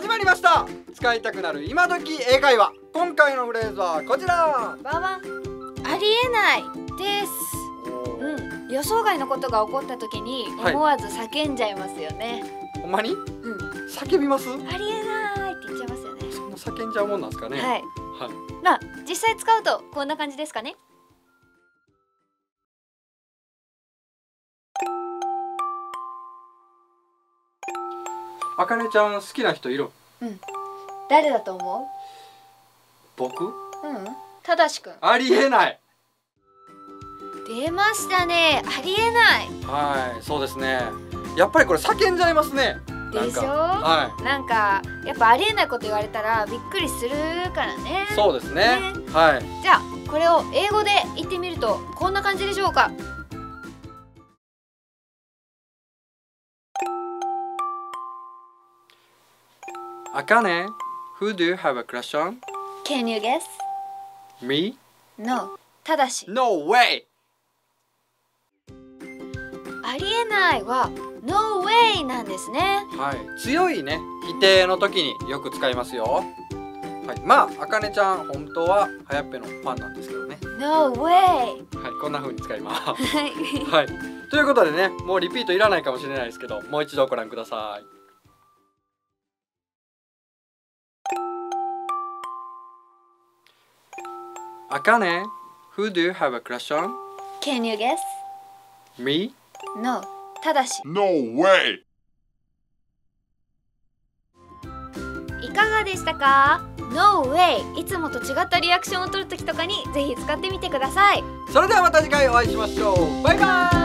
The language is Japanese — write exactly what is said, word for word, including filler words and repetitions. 始まりました。使いたくなる今時英会話。今回のフレーズはこちら。ババン、ありえないです。うん、予想外のことが起こった時に思わず叫んじゃいますよね。はい、ほんまに、うん、叫びます。ありえないって言っちゃいますよね。そんな叫んじゃうもんなんですかね。はい、はい、まあ実際使うとこんな感じですかね。あかねちゃん好きな人いる？うん。誰だと思う？僕？うん。ただしくん。ありえない。出ましたね。ありえない。はい、そうですね。やっぱりこれ叫んじゃいますね。でしょ？はい。なんかやっぱありえないこと言われたらびっくりするからね。そうですね。ね、はい。じゃあこれを英語で言ってみるとこんな感じでしょうか。Akane, who do you have a crush on? Can you guess? Me? No. Tadashi. No way! ありえないは No way なんですね。はい、強いね、否定の時によく使いますよ。はい、まあ、Akaneちゃん本当ははやっぺのファンなんですけどね。No way! はい、こんな風に使います。はい。ということでね、もうリピートいらないかもしれないですけど、もう一度ご覧ください。Akane, who do you have a crush on? Can you guess? Me? No. Tadashi. No way! いかがでしたか？ No way! いつもと違ったリアクションを取るときとかにぜひ使ってみてください。それではまた次回お会いしましょう。バイバイ。